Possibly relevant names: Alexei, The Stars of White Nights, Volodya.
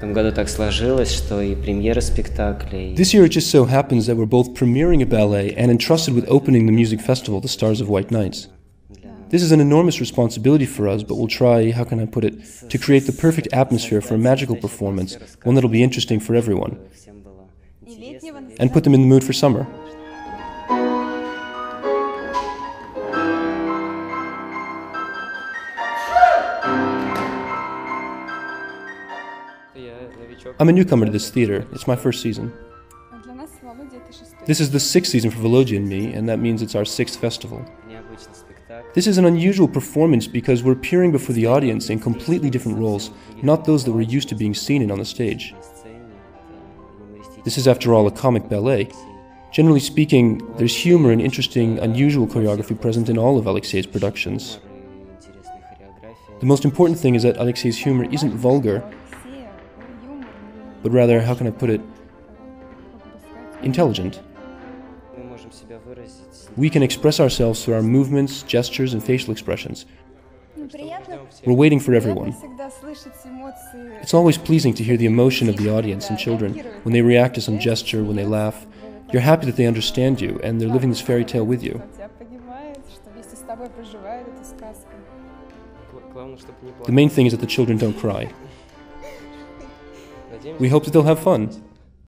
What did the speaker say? This year it just so happens that we're both premiering a ballet and entrusted with opening the music festival, The Stars of White Nights. This is an enormous responsibility for us, but we'll try, how can I put it, to create the perfect atmosphere for a magical performance, one that'll be interesting for everyone, and put them in the mood for summer. I'm a newcomer to this theater. It's my first season. This is the 6th season for Volodya and me, and that means it's our 6th festival. This is an unusual performance because we're appearing before the audience in completely different roles, not those that we're used to being seen in on the stage. This is, after all, a comic ballet. Generally speaking, there's humor and interesting, unusual choreography present in all of Alexei's productions. The most important thing is that Alexei's humor isn't vulgar, but rather, how can I put it, intelligent. We can express ourselves through our movements, gestures, and facial expressions. We're waiting for everyone. It's always pleasing to hear the emotion of the audience and children when they react to some gesture, when they laugh. You're happy that they understand you and they're living this fairy tale with you. The main thing is that the children don't cry. We hope that they'll have fun.